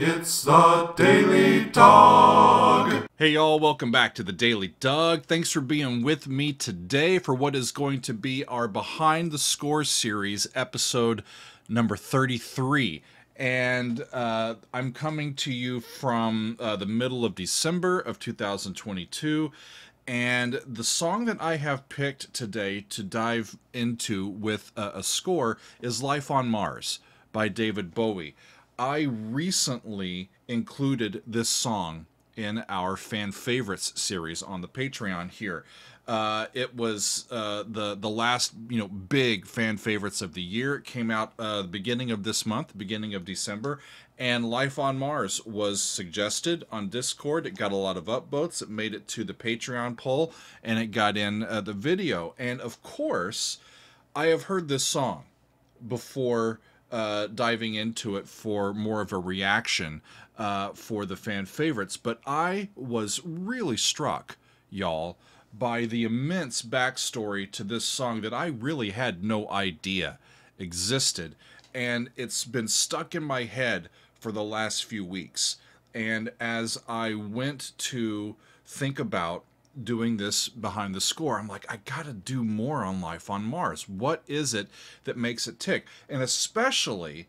It's the Daily Doug. Hey y'all, welcome back to the Daily Doug. Thanks for being with me today for what is going to be our Behind the Score series, episode number 33. And I'm coming to you from the middle of December of 2022. And the song that I have picked today to dive into with a score is Life on Mars by David Bowie. I recently included this song in our fan favorites series on the Patreon here. It was the last big fan favorites of the year. It came out the beginning of this month, beginning of December, and Life on Mars was suggested on Discord. It got a lot of upvotes. It made it to the Patreon poll, and it got in the video. And of course, I have heard this song before diving into it for more of a reaction for the fan favorites, but I was really struck, y'all, by the immense backstory to this song that I really had no idea existed, and it's been stuck in my head for the last few weeks. And as I went to think about doing this Behind the Score, I'm like, I gotta do more on Life on Mars. What is it that makes it tick? And especially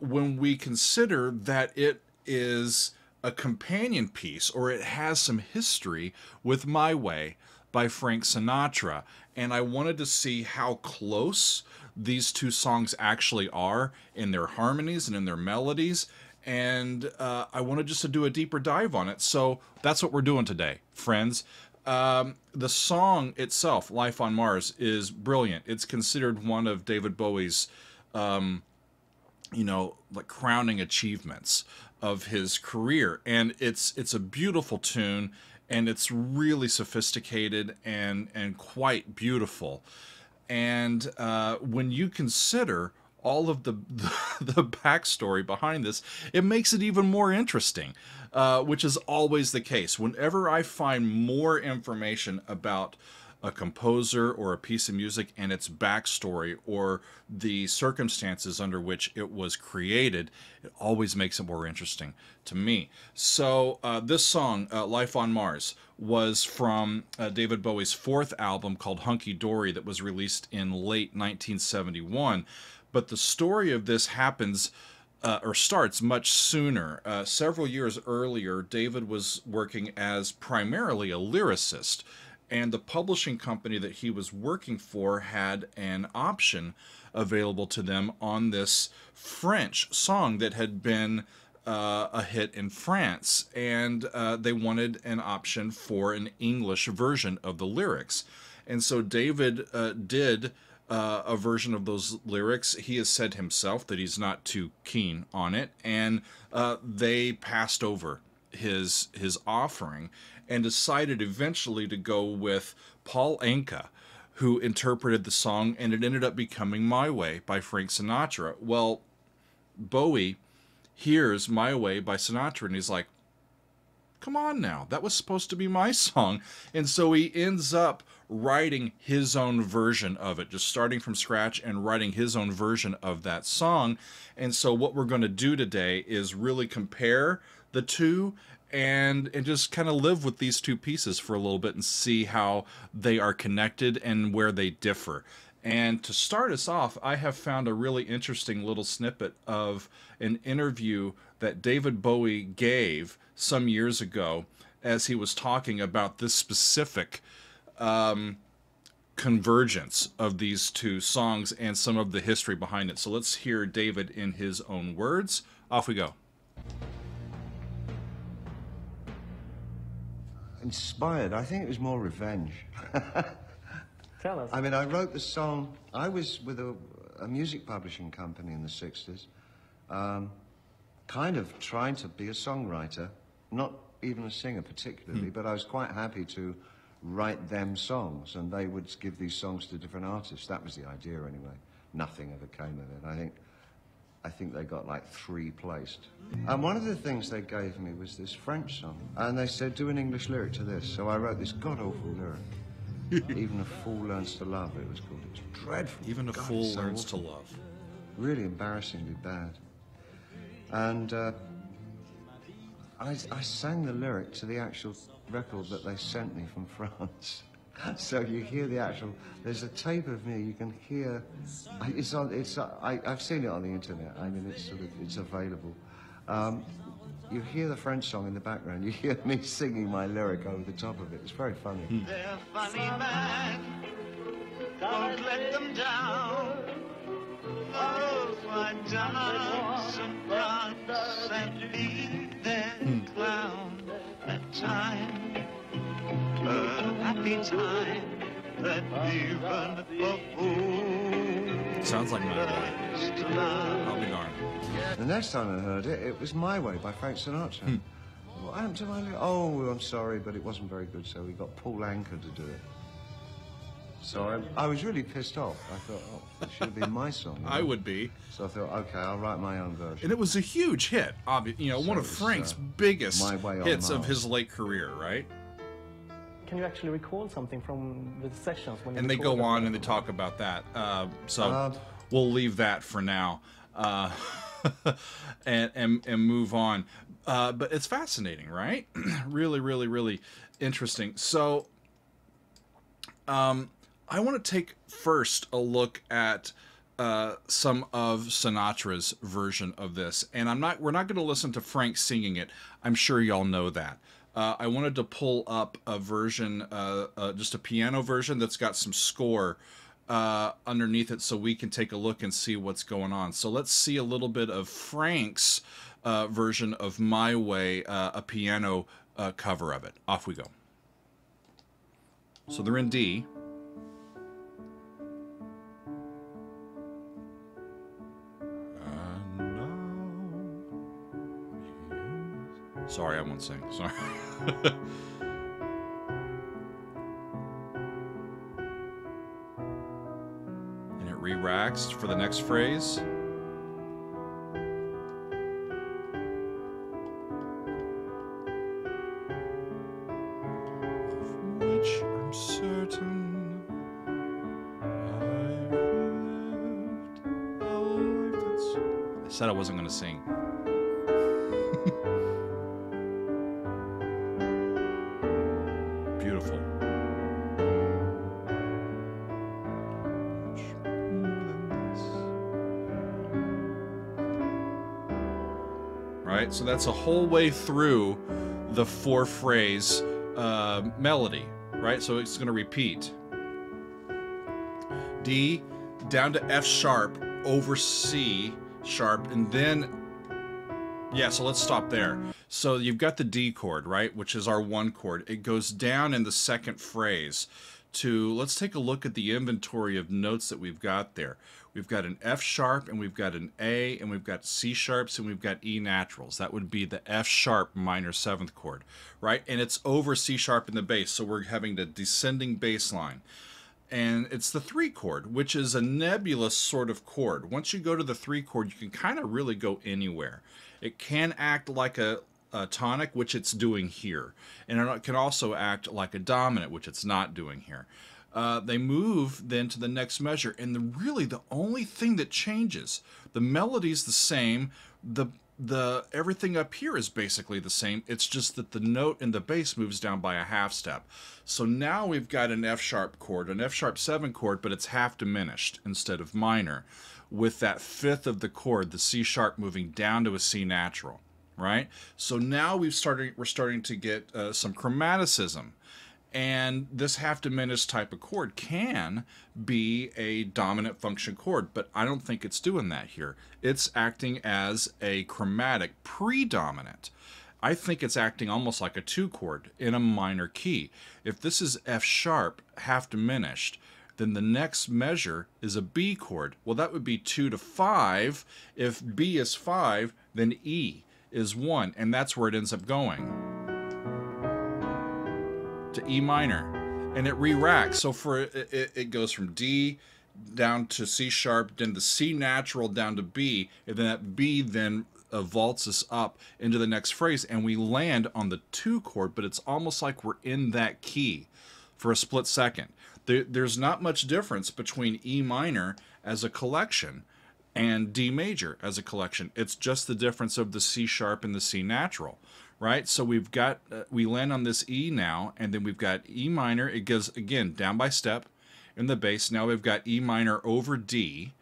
when we consider that it is a companion piece, or it has some history with My Way by Frank Sinatra. And I wanted to see how close these two songs actually are in their harmonies and in their melodies. And I wanted just to do a deeper dive on it. So that's what we're doing today, friends. The song itself, Life on Mars, is brilliant. It's considered one of David Bowie's, like, crowning achievements of his career. And it's a beautiful tune, and it's really sophisticated and quite beautiful. And when you consider all of the backstory behind this, it makes it even more interesting, which is always the case. Whenever I find more information about a composer or a piece of music and its backstory or the circumstances under which it was created, it always makes it more interesting to me. So this song, Life on Mars, was from David Bowie's fourth album called Hunky Dory that was released in late 1971. But the story of this happens or starts much sooner. Several years earlier, David was working as primarily a lyricist, and the publishing company that he was working for had an option available to them on this French song that had been a hit in France, and they wanted an option for an English version of the lyrics. And so David did a version of those lyrics. He has said himself that he's not too keen on it, and they passed over his offering and decided eventually to go with Paul Anka, who interpreted the song, and it ended up becoming My Way by Frank Sinatra. Well, Bowie hears My Way by Sinatra, and he's like, come on now, that was supposed to be my song. And so he ends up writing his own version of it, just starting from scratch and writing his own version of that song. And so what we're going to do today is really compare the two and just kind of live with these two pieces for a little bit and see how they are connected and where they differ. And to start us off, I have found a really interesting little snippet of an interview that David Bowie gave some years ago as he was talking about this specific convergence of these two songs and some of the history behind it. So let's hear David in his own words. Off we go. Inspired, I think it was more revenge. Tell us. I mean, I wrote the song. I was with a music publishing company in the 60s, kind of trying to be a songwriter, not even a singer particularly, but I was quite happy to write them songs, and they would give these songs to different artists. That was the idea anyway. Nothing ever came of it. I think they got like 3 placed. And one of the things they gave me was this French song, and they said, do an English lyric to this. So I wrote this god-awful lyric. Even a Fool Learns to Love, it was called. It was dreadful. Even a Fool Learns to Love. Really embarrassingly bad. And I sang the lyric to the actual record that they sent me from France. So you hear the actual, there's a tape of me, you can hear, it's on, it's, I've seen it on the internet, I mean, it's sort of, it's available. You hear the French song in the background, you hear me singing my lyric over the top of it, it's very funny. They're funny back, don't let them down. Oh, my dogs and dogs that beat their clown at time. Happy time that you've run for. Sounds like My Way. I'll be darned. The next time I heard it, it was My Way by Frank Sinatra. What happened to My Way? Oh, I'm sorry, but it wasn't very good, so we got Paul Anka to do it. So I was really pissed off. I thought, oh, it should have been my song. I would be. So I thought, okay, I'll write my own version. And it was a huge hit, obviously. You know, so one of Frank's biggest hits of his late career, right? Can you actually recall something from the sessions? When and they go on and they talk about that. So we'll leave that for now and move on. But it's fascinating, right? Really, really, really interesting. So I want to take first a look at some of Sinatra's version of this. And we're not going to listen to Frank singing it. I'm sure y'all know that. I wanted to pull up a version, just a piano version that's got some score underneath it so we can take a look and see what's going on. So let's see a little bit of Frank's version of My Way, a piano cover of it. Off we go. So they're in D. Sorry, I won't sing. Sorry. And it re-racks for the next phrase. Of which I'm certain I've lived a life that's... I said I wasn't going to sing. So that's a whole way through the four-phrase melody, right? So it's going to repeat. D, down to F sharp, over C sharp, and then... Yeah, so let's stop there. So you've got the D chord, right, which is our one chord. It goes down in the second phrase to... Let's take a look at the inventory of notes that we've got there. We've got an F sharp, and we've got an A, and we've got C sharps, and we've got E naturals. That would be the F sharp minor seventh chord, right? And it's over C sharp in the bass, so we're having the descending bass line. And it's the three chord, which is a nebulous sort of chord. Once you go to the three chord, you can kind of really go anywhere. It can act like a tonic, which it's doing here. And it can also act like a dominant, which it's not doing here. They move then to the next measure, and really the only thing that changes, the melody's the same, the everything up here is basically the same. It's just that the note in the bass moves down by a half step. So now we've got an F sharp chord, an F sharp 7 chord, but it's half diminished instead of minor, with that fifth of the chord, the C sharp, moving down to a C natural, right? So now we're starting to get some chromaticism. And this half diminished type of chord can be a dominant function chord, but I don't think it's doing that here. It's acting as a chromatic predominant. I think it's acting almost like a 2 chord in a minor key. If this is F sharp, half diminished, then the next measure is a B chord. Well, that would be 2 to 5. If B is 5, then E is 1, and that's where it ends up going. To E minor, and it re-racks. So for it goes from D down to C sharp, then the C natural down to B, and then that B then vaults us up into the next phrase, and we land on the 2 chord, but it's almost like we're in that key for a split second. There's not much difference between E minor as a collection and D major as a collection. It's just the difference of the C sharp and the C natural. right? So we've got, we land on this E now, and then we've got E minor. It goes, again, down by step in the bass. Now we've got E minor over D.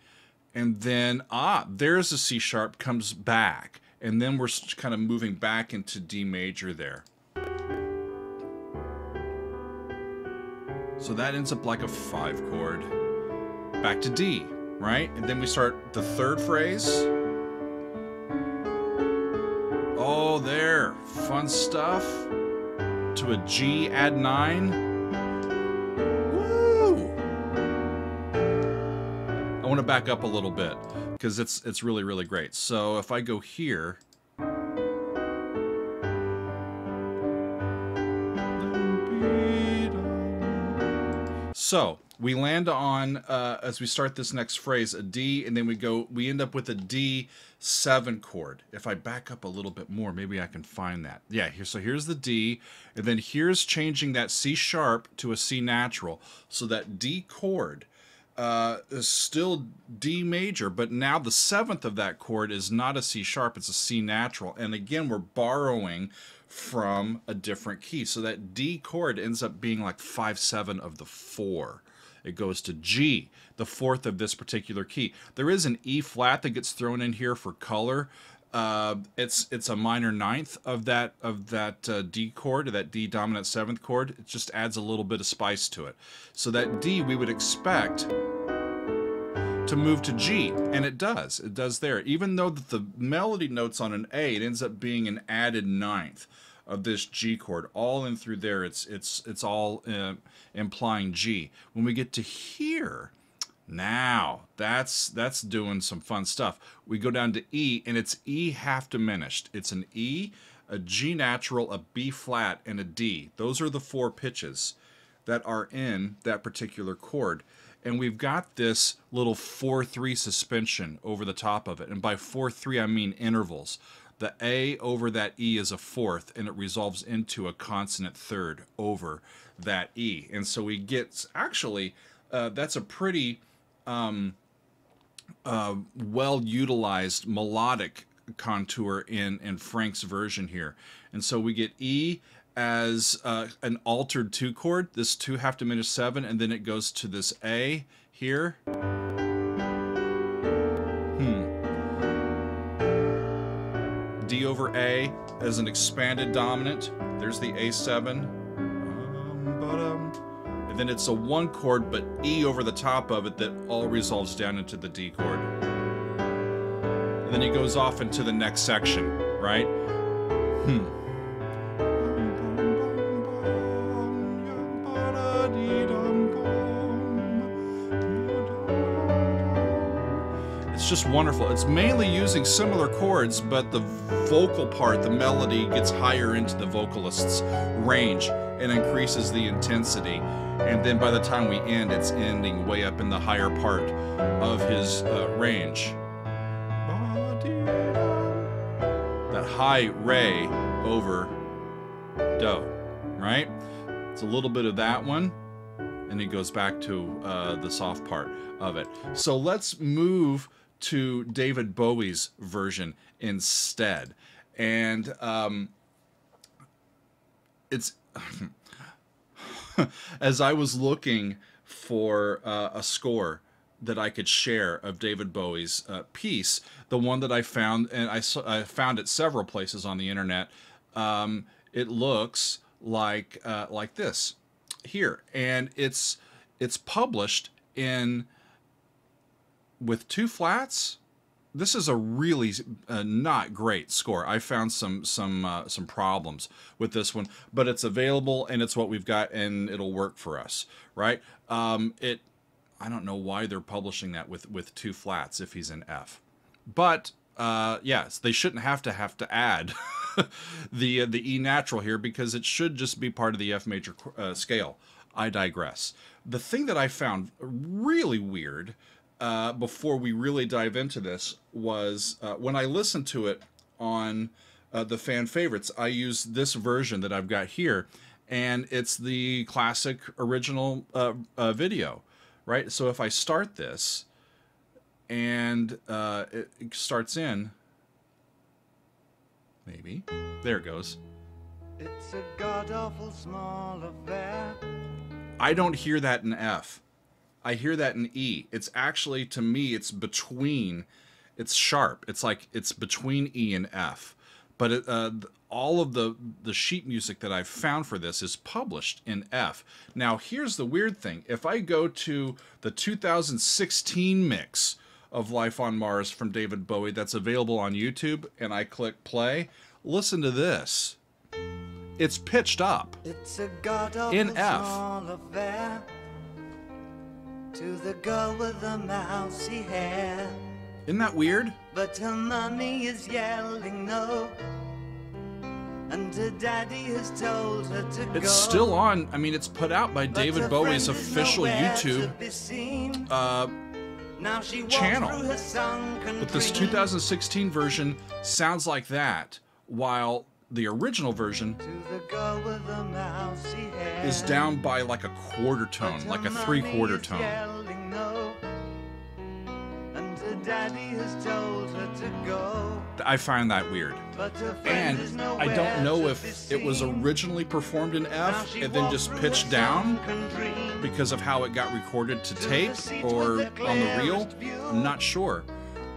And then, there's a C sharp, comes back. And then we're kind of moving back into D major there. So that ends up like a 5 chord. Back to D, right? And then we start the third phrase. Oh, there, fun stuff. To a G add 9. Woo! I want to back up a little bit because it's really, really great. So if I go here, so we land on, as we start this next phrase, a D, and then we end up with a D7 chord. If I back up a little bit more, maybe I can find that. Yeah, here. So here's the D, and then here's changing that C sharp to a C natural. So that D chord is still D major, but now the 7th of that chord is not a C sharp, it's a C natural. And again, we're borrowing from a different key. So that D chord ends up being like 5/7 of the 4. It goes to G, the 4th of this particular key. There is an E flat that gets thrown in here for color. It's a minor 9th of that D chord, or that D dominant 7th chord. It just adds a little bit of spice to it. So that D we would expect to move to G, and it does. It does there. Even though the melody note's on an A, it ends up being an added 9th of this G chord. All in through there, it's all implying G. When we get to here, now that's doing some fun stuff. We go down to E, and it's E half diminished. It's an E, a G natural, a B flat, and a D. Those are the 4 pitches that are in that particular chord. And we've got this little 4-3 suspension over the top of it. And by 4-3, I mean intervals. The A over that E is a 4th, and it resolves into a consonant 3rd over that E. And so we get, actually, that's a pretty well-utilized melodic contour in Frank's version here. And so we get E as an altered 2 chord, this 2 half diminished 7, and then it goes to this A here. D over A as an expanded dominant. There's the A7. And then it's a 1 chord, but E over the top of it that all resolves down into the D chord. And then he goes off into the next section, right? It's just wonderful. It's mainly using similar chords, but the vocal part, the melody, gets higher into the vocalist's range and increases the intensity. And then by the time we end, it's ending way up in the higher part of his range. That high re over do, right? It's a little bit of that one. And it goes back to the soft part of it. So let's move to David Bowie's version instead. And it's as I was looking for a score that I could share of David Bowie's piece, the one that I found, and I found it several places on the internet, it looks like this here. And it's published in with 2 flats. This is a really not great score. I found some problems with this one, but it's available and it's what we've got, and it'll work for us, right? I don't know why they're publishing that with 2 flats if he's in F, but yes, they shouldn't have to add the E natural here, because it should just be part of the F major scale. I digress. The thing that I found really weird before we really dive into this was when I listened to it on the Fan Favorites, I used this version that I've got here, and it's the classic original video, right? So if I start this and it starts in, maybe maybe. There it goes. It's a god-awful small affair. I don't hear that in F. I hear that in E. It's actually, to me, it's between. It's sharp. It's like it's between E and F. But it, all of the sheet music that I've found for this is published in F. Now, here's the weird thing. If I go to the 2016 mix of Life on Mars from David Bowie that's available on YouTube, and I click play, listen to this. It's pitched up. It's a god of in F. Affair, to the girl with the mousy hair. Isn't that weird? But her mommy is yelling no, and her daddy has told her to go. It's still on. I mean, it's put out by David Bowie's official YouTube now she channel. But this 2016 version sounds like that, while the original version is down by like a quarter tone, like a three-quarter tone. I find that weird. And I don't know if it was originally performed in F and then just pitched down because of how it got recorded to tape or on the reel. I'm not sure.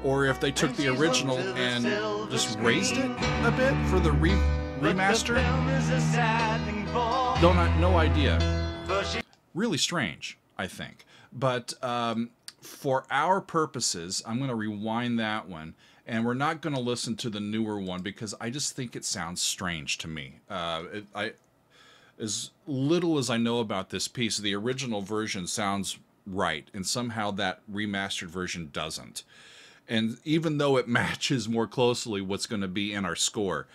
Or if they took the original and just raised it a bit for the remaster. No idea. Really strange, I think. But for our purposes, I'm going to rewind that one. And we're not going to listen to the newer one because I just think it sounds strange to me. As little as I know about this piece, the original version sounds right. And somehow that remastered version doesn't. And even though it matches more closely what's going to be in our score.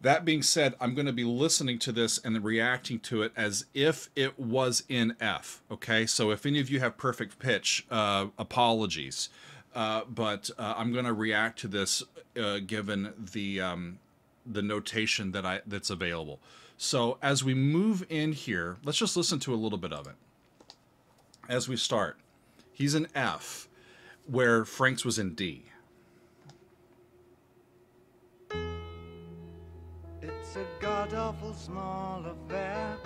That being said, I'm going to be listening to this and reacting to it as if it was in F. Okay, so if any of you have perfect pitch, apologies. But I'm going to react to this given the notation that that's available. So as we move in here, let's just listen to a little bit of it. As we start, he's in F. Where Frank's was in D. It's a god awful small affair.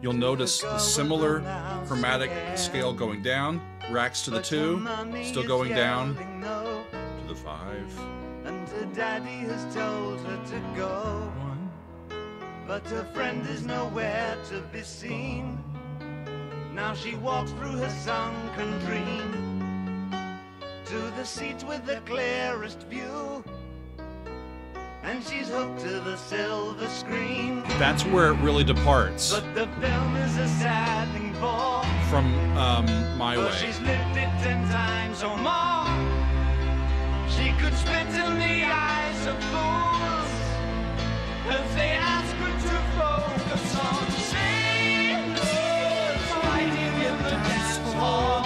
You'll notice a similar chromatic scale going down, racks to the 2, still going down to the 5. And her daddy has told her to go. 1. But her friend is nowhere to be seen. Now she walks through her sunken dream. To the seat with the clearest view, and she's hooked to the silver screen. That's where it really departs. But the film is a sad thing for from My Way. She's lived it 10 times or more. She could spit in the eyes of fools if they ask her to focus on sailors fighting in the dance hall.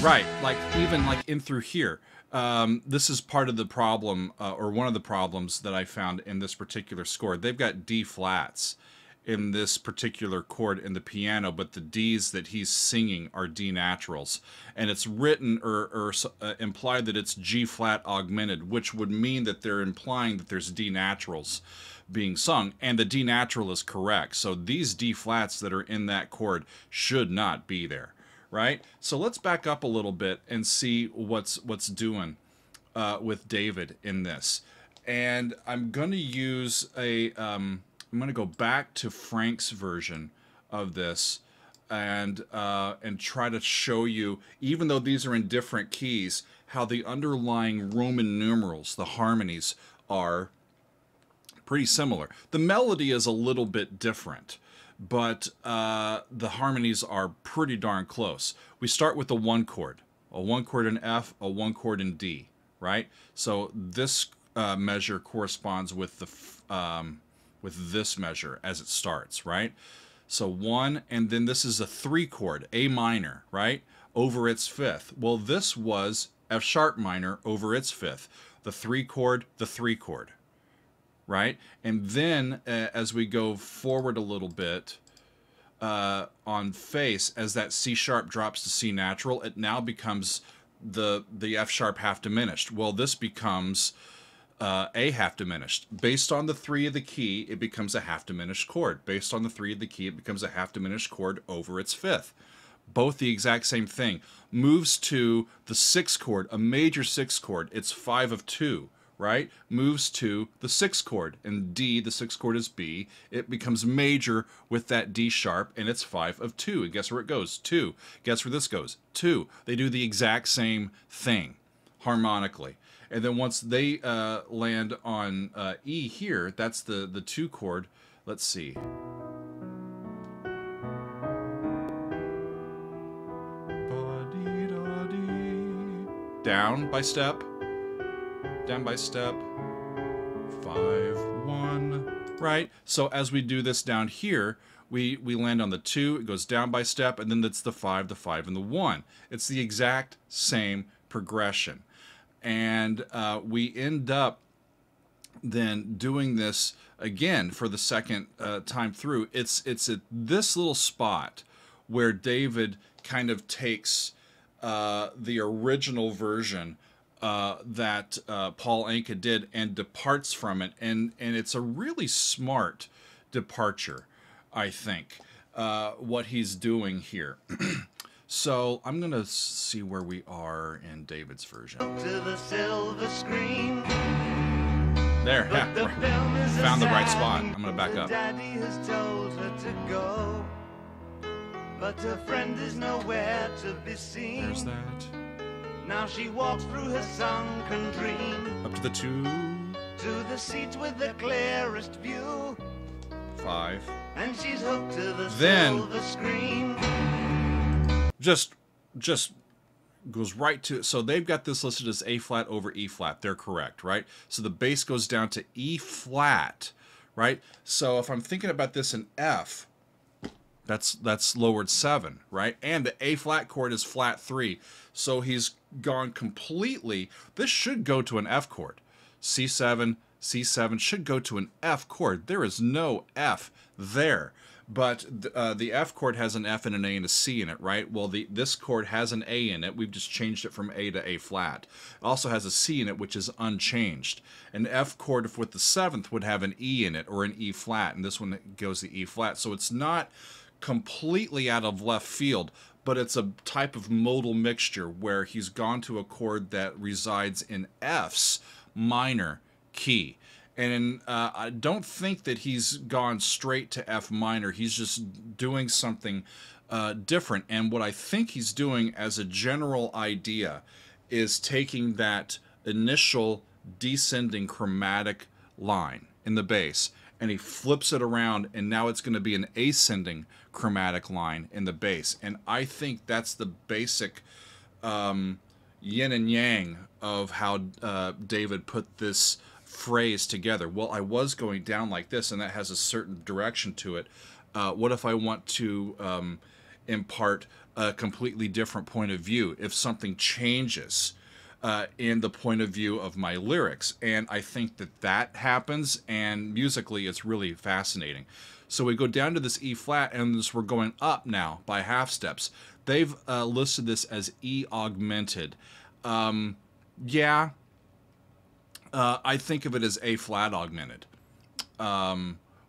Right, like even like in through here, this is part of the problem, or one of the problems that I found in this particular score. They've got D flats in this particular chord in the piano, but the Ds that he's singing are D naturals, and it's written or implied that it's G flat augmented, which would mean that they're implying that there's D naturals being sung, and the D natural is correct. So these D flats that are in that chord should not be there. Right, so let's back up a little bit and see what's doing with David in this. And I'm going to use a I'm going to go back to Frank's version of this and try to show you, even though these are in different keys, how the underlying Roman numerals, the harmonies, are pretty similar. The melody is a little bit different. But the harmonies are pretty darn close. We start with a one chord in F, a one chord in D, right? So this measure corresponds with the with this measure as it starts, right? So 1, and then this is a 3 chord, A minor, right? Over its 5th. Well, this was F sharp minor over its 5th. The 3 chord. Right, and then as we go forward a little bit on face, as that C sharp drops to C natural, it now becomes the F sharp half diminished. Well, this becomes a half diminished. Based on the 3 of the key, it becomes a half diminished chord. Based on the 3 of the key, it becomes a half diminished chord over its 5th. Both the exact same thing. Moves to the 6th chord, a major 6th chord. It's 5 of 2, right? Moves to the 6th chord, and D, the 6th chord is B. It becomes major with that D sharp, and it's 5 of 2. And guess where it goes? 2. Guess where this goes? 2. They do the exact same thing harmonically. And then once they land on E here, that's the 2 chord. Let's see. Down by step, 5, 1, right? So as we do this down here, we land on the 2, it goes down by step, and then that's the 5, and the 1. It's the exact same progression. And we end up then doing this again for the second time through. It's at this little spot where David kind of takes the original version that Paul Anka did and departs from it, and it's a really smart departure, I think, what he's doing here. So I'm gonna see where we are in David's version. To the silver screen. There, yeah, right. Found the right spot. I'm gonna back up. Daddy has told her to go. But her friend is nowhere to be seen. There's that. Now she walks through her sunken dream. Up to the 2. To the seat with the clearest view. 5. And she's hooked to the silver screen. Just goes right to it. So they've got this listed as A flat over E flat. They're correct, right? So the bass goes down to E flat, right? So if I'm thinking about this in F, that's lowered 7, right? And the A flat chord is flat 3. So he's gone completely. This should go to an F chord. C7 should go to an F chord. There is no F there. But the F chord has an F and an A and a C in it, right? Well, this chord has an A in it. We've just changed it from A to A flat. It also has a C in it, which is unchanged. An F chord with the 7th would have an E in it, or an E flat, and this one goes to E flat. So it's not completely out of left field, but it's a type of modal mixture where he's gone to a chord that resides in F's minor key. And I don't think that he's gone straight to F minor. He's just doing something different. And what I think he's doing as a general idea is taking that initial descending chromatic line in the bass, and he flips it around, and now it's going to be an ascending chromatic line in the bass. And I think that's the basic yin and yang of how David put this phrase together. Well, I was going down like this, and that has a certain direction to it. What if I want to impart a completely different point of view? If something changes in the point of view of my lyrics, and I think that that happens, and musically it's really fascinating. So we go down to this E flat, and we're going up now by half steps. They've listed this as E augmented. Yeah. I think of it as A flat augmented,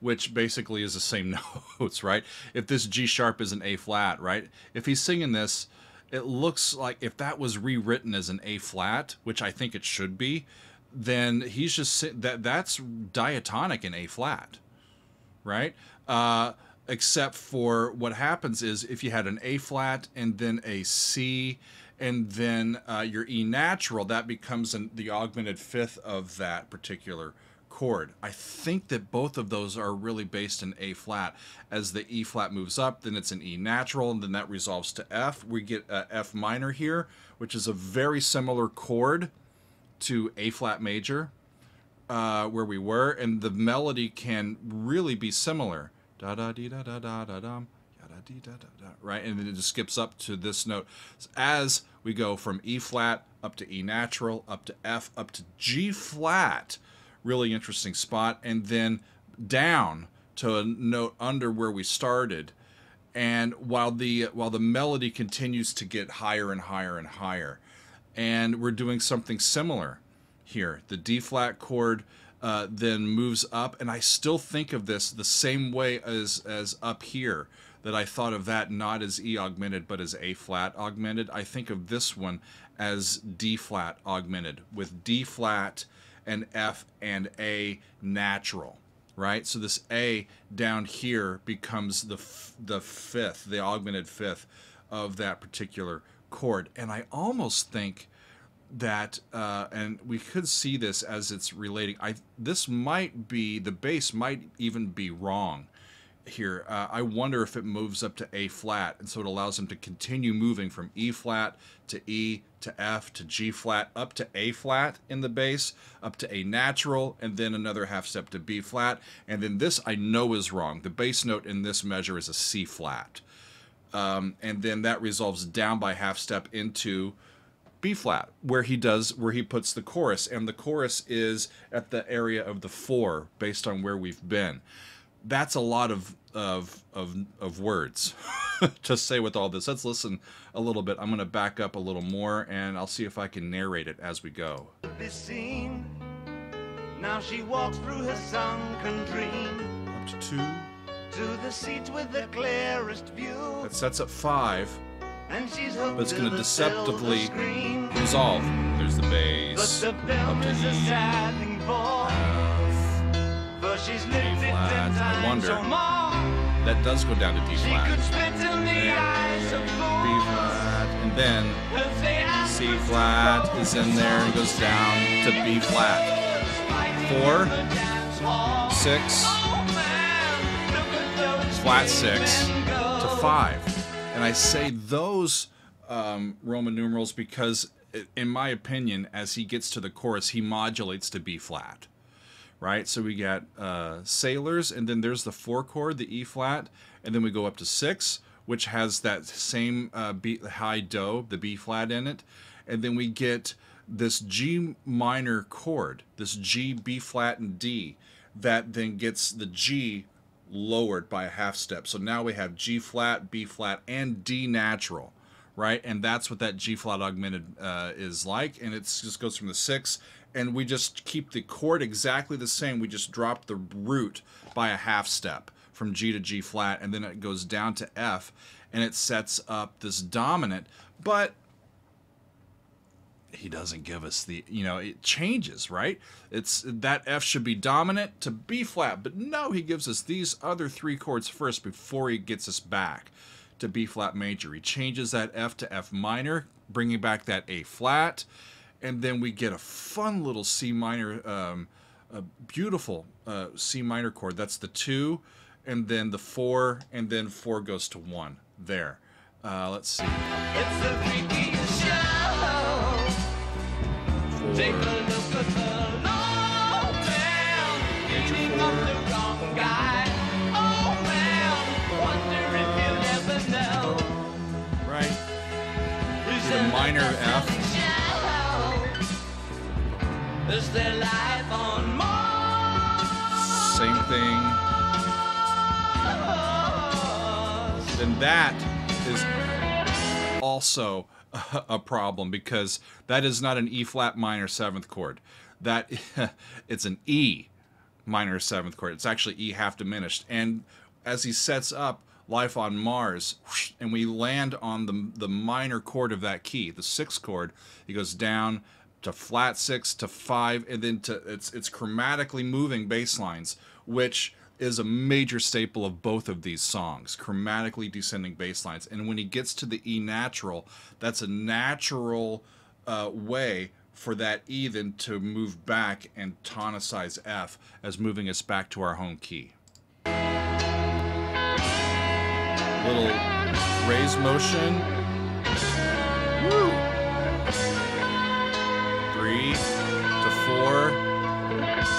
which basically is the same notes, right? If this G sharp is an A flat, right? If he's singing this, it looks like if that was rewritten as an A flat, which I think it should be, then he's just that's diatonic in A flat, right? Except for what happens is if you had an A flat and then a C, and then your E natural, that becomes the augmented 5th of that particular chord. I think that both of those are really based in A flat. As the E flat moves up, then it's an E natural, and then that resolves to F. We get F minor here, which is a very similar chord to A flat major, where we were, and the melody can really be similar. Da da dee da da da da dum. Right, and then it just skips up to this note as we go from E flat up to E natural, up to F, up to G flat. Really interesting spot, and then down to a note under where we started. And while the melody continues to get higher and higher and higher, And we're doing something similar here. The D flat chord then moves up, and I still think of this the same way as up here, that I thought of that not as E augmented but as A flat augmented. I think of this one as D flat augmented, with D flat and F and A natural, right? So this A down here becomes the fifth, the augmented fifth of that particular chord. And I almost think that, and we could see this as it's relating, this might be, the bass might even be wrong here. I wonder if it moves up to A flat, and so it allows them to continue moving from E flat to E to F to G flat up to A flat in the bass, up to A natural, and then another half step to B flat. And then this I know is wrong. The bass note in this measure is a C flat. And then that resolves down by half step into B flat, where he does, where he puts the chorus, and the chorus is at the area of the four based on where we've been. That's a lot of words to say with all this. Let's listen a little bit. I'm going to back up a little more, and I'll see if I can narrate it as we go. Scene. Now she walks through her sunken dream. Up to two. To the seats with the clearest view. That sets up five. And she's but it's going to deceptively resolve. There's the bass. But the up to she's flat. I wonder. That does go down to D flat. She could spit in the eyes of B flat, and then C flat is in there and goes down to B flat. 4, 6, flat 6 to 5, and I say those Roman numerals because, in my opinion, as he gets to the chorus, he modulates to B flat. Right, so we got Sailors, and then there's the 4 chord, the E flat, and then we go up to 6, which has that same high do, the B flat in it, and then we get this G minor chord, this G, B flat, and D, that then gets the G lowered by a half step. So now we have G flat, B flat, and D natural, right? And that's what that G flat augmented is like, and it just goes from the 6. And we just keep the chord exactly the same. We just drop the root by a half step from G to G flat, and then it goes down to F, and it sets up this dominant. But he doesn't give us the, you know, it changes, right? It's that F should be dominant to B flat, but no, he gives us these other 3 chords first before he gets us back to B flat major. He changes that F to F minor, bringing back that A flat. And then we get a fun little C minor, a beautiful C minor chord. That's the 2, and then the 4, and then 4 goes to 1 there. Let's see. It's the freaky show. 4. Take a look at the low down. Hitting on the wrong guy. Oh, well, wonder if you'll ever know. Right. Is the minor F. Is there life on Mars? Same thing. And that is also a problem, because that is not an E flat minor 7th chord. That it's an E minor 7th chord. It's actually E half diminished. And as he sets up Life on Mars, and we land on the minor chord of that key, the 6th chord, he goes down to flat 6 to 5, and then to it's chromatically moving bass lines, which is a major staple of both of these songs, chromatically descending bass lines. And when he gets to the E natural, that's a natural way for that E then to move back and tonicize F as moving us back to our home key. Little raise motion. Woo! 3 to 4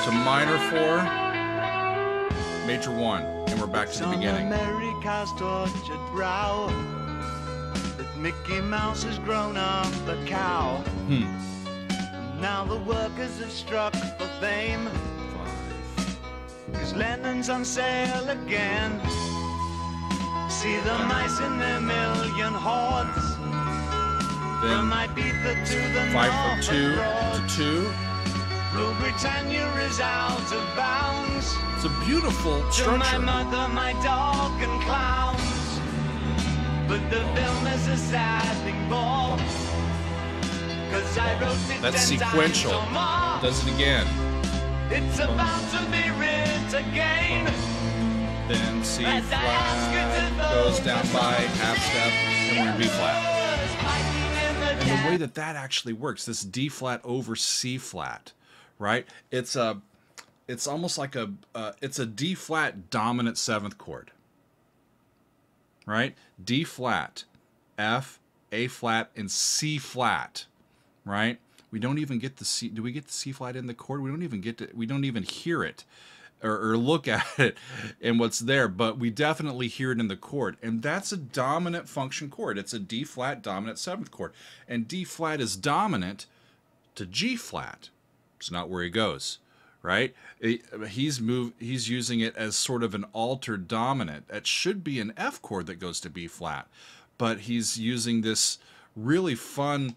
to minor 4, major 1, and we're back to the beginning. America's tortured brow, that Mickey Mouse has grown up a cow. Now the workers have struck for fame. 'Cause Lennon's on sale again. See the mice in their million hordes. then 5 from 2 to 2. Rule Britannia is out of bounds. It's a beautiful structure. To my mother, my dog, and clowns. But the film is a sad thing ball. Cause I wrote it. That's sequential. It does it again. It's about to be writ again. Then C flat goes down by half step, and we're in B flat. And the way that that actually works, this D flat over C flat, right? It's almost like it's a D flat dominant seventh chord, right? D flat, F, A flat, and C flat, right? We don't even get the C. Do we get the C flat in the chord? We don't even get to. We don't even hear it, or look at it, and what's there. But we definitely hear it in the chord, and that's a dominant function chord. It's a D flat dominant seventh chord, and D flat is dominant to G flat. It's not where he goes, right? He's using it as sort of an altered dominant. That should be an F chord that goes to B flat, but he's using this really fun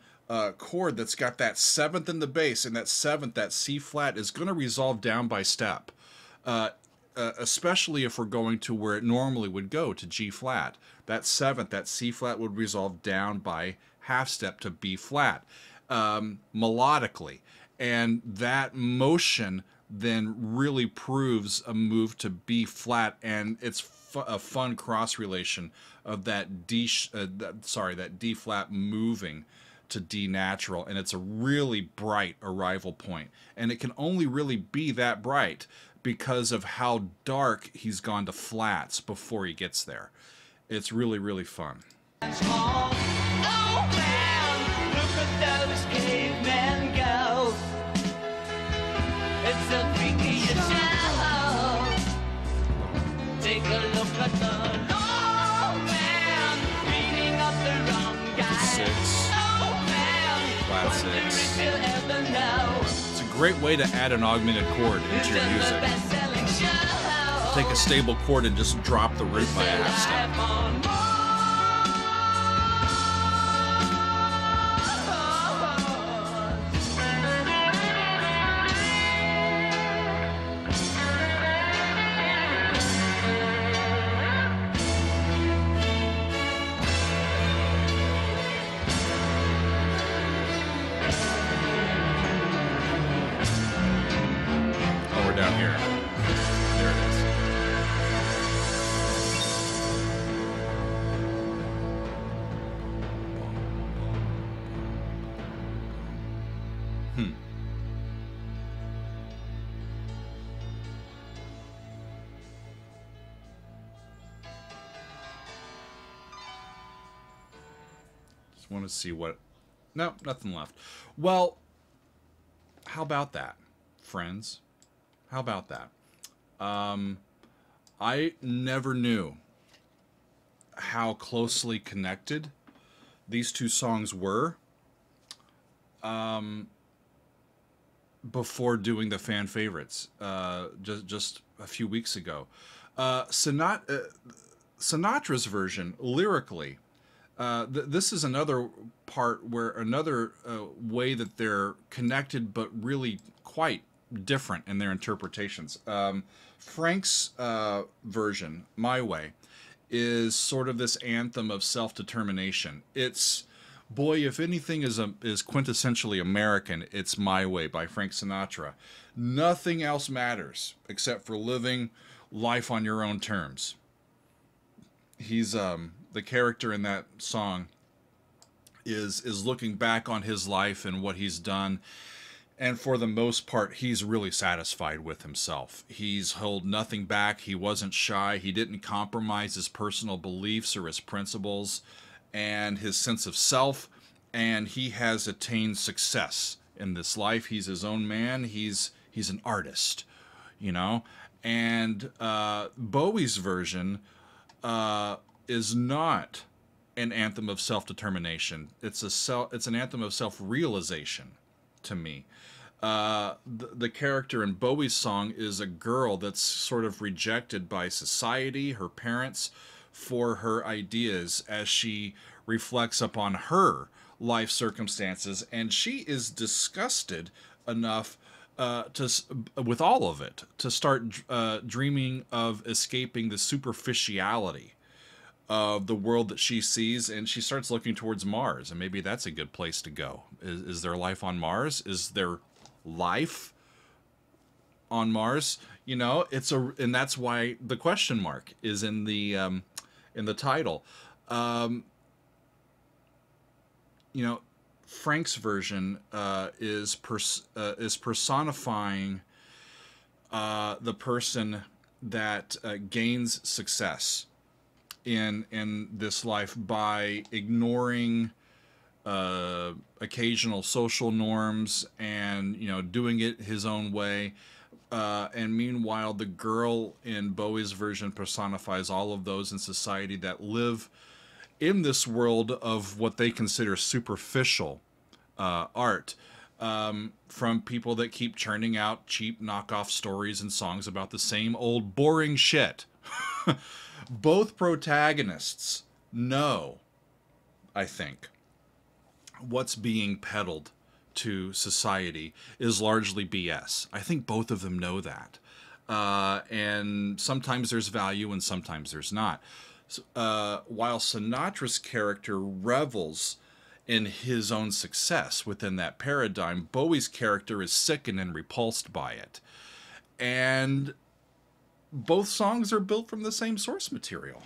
chord that's got that seventh in the bass, and that seventh, that C flat, is going to resolve down by step, especially if we're going to where it normally would go, to G flat. That seventh, that C flat, would resolve down by half step to B flat, melodically, and that motion then really proves a move to B flat, and it's a fun cross relation of that D flat moving to D natural, and it's a really bright arrival point, and it can only really be that bright because of how dark he's gone to flats before he gets there. It's really, really fun. It's a great way to add an augmented chord into your music. Take a stable chord and just drop the root by a half step. Want to see what? No, nothing left. Well, how about that, friends? How about that? I never knew how closely connected these two songs were before doing the fan favorites just a few weeks ago. Sinatra's version lyrically. This is another part where way that they're connected, but really quite different in their interpretations. Frank's version, My Way, is sort of this anthem of self-determination. It's, boy, if anything is quintessentially American, it's My Way by Frank Sinatra. Nothing else matters except for living life on your own terms. He's the character in that song is looking back on his life and what he's done, and for the most part he's really satisfied with himself. He's held nothing back. He wasn't shy. He didn't compromise his personal beliefs or his principles and his sense of self, and he has attained success in this life. He's his own man. He's an artist, you know. And Bowie's version is not an anthem of self-determination. It's an anthem of self-realization to me. The character in Bowie's song is a girl that's sort of rejected by society, her parents, for her ideas, as she reflects upon her life circumstances, and she is disgusted enough with all of it to start dreaming of escaping the superficiality of the world that she sees, and she starts looking towards Mars, and maybe that's a good place to go. Is there life on Mars? Is there life on Mars? You know, and that's why the question mark is in the title. You know, Frank's version is personifying the person that gains success in this life by ignoring occasional social norms and, you know, doing it his own way. And meanwhile, the girl in Bowie's version personifies all of those in society that live in this world of what they consider superficial art, from people that keep churning out cheap knockoff stories and songs about the same old boring shit. Both protagonists know, I think, what's being peddled to society is largely BS. I think both of them know that. And sometimes there's value and sometimes there's not. While Sinatra's character revels in his own success within that paradigm, Bowie's character is sickened and repulsed by it. And both songs are built from the same source material.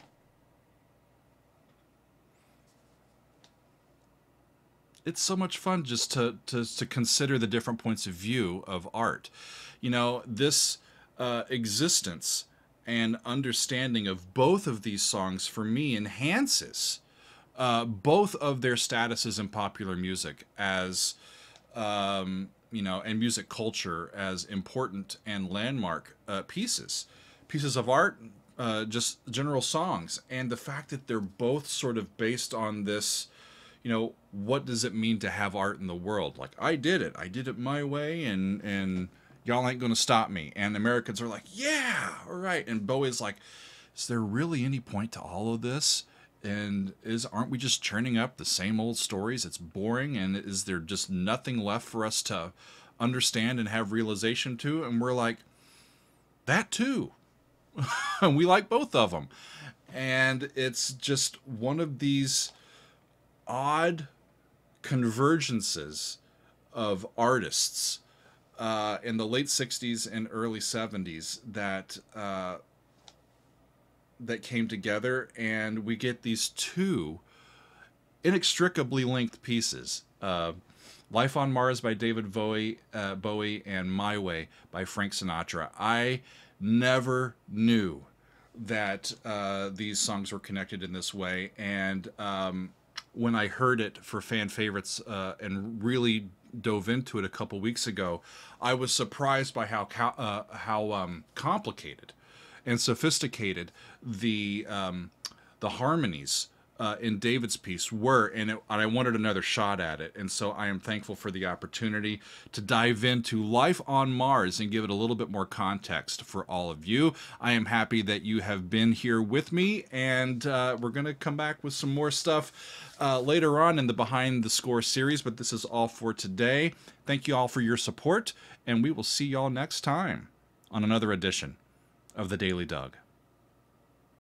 It's so much fun just to consider the different points of view of art. You know, this existence and understanding of both of these songs for me enhances both of their statuses in popular music as, you know, and music culture as important and landmark pieces of art, just general songs. And the fact that they're both sort of based on this, you know, what does it mean to have art in the world? Like, I did it my way, and y'all ain't gonna stop me. And Americans are like, yeah, all right. And Bowie's like, is there really any point to all of this? And aren't we just churning up the same old stories? It's boring, and is there just nothing left for us to understand and have realization to? And we're like, that too. And we like both of them. And it's just one of these odd convergences of artists in the late 60s and early 70s that that came together, and we get these two inextricably linked pieces, Life on Mars by David Bowie, and My Way by Frank Sinatra. I never knew that these songs were connected in this way, and when I heard it for Fan Favorites and really dove into it a couple weeks ago, I was surprised by how complicated and sophisticated the harmonies in David's piece were, and I wanted another shot at it. And so I am thankful for the opportunity to dive into Life on Mars and give it a little bit more context for all of you. I am happy that you have been here with me, and we're going to come back with some more stuff later on in the Behind the Score series, but this is all for today. Thank you all for your support, and we will see y'all next time on another edition of The Daily Doug.